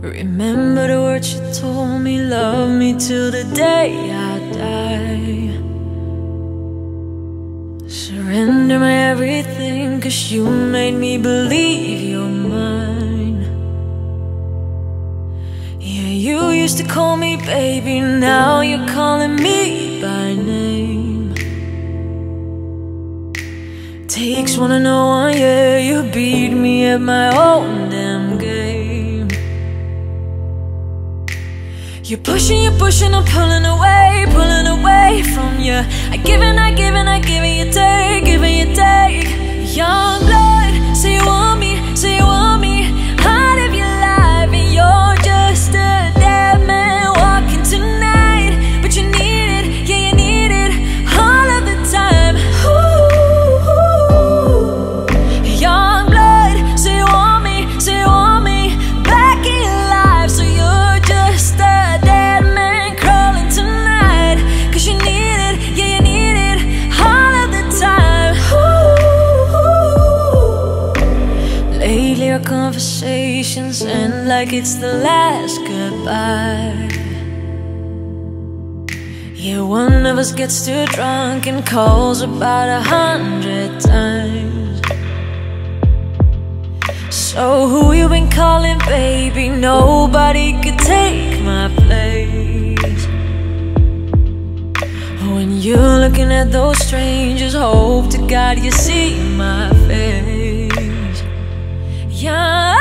Remember the words you told me, love me till the day I die. Surrender my everything, cause you made me believe you're mine. Yeah, you used to call me baby, now you're calling me by name. Takes one to know one, yeah, you beat me at my own damn game. You're pushing, I'm pulling away from you. I give and I give and you take. Young blood, say you want me, out of your life, and you're just a dead man walking tonight. But you need it, yeah, you need it all of the time. Ooh, young blood, say you want me back in your life, so you're just a conversations end like it's the last goodbye. Yeah, one of us gets too drunk and calls about 100 times. So who you been calling, baby? Nobody could take my place. When you're looking at those strangers, hope to God you see my face. Yeah.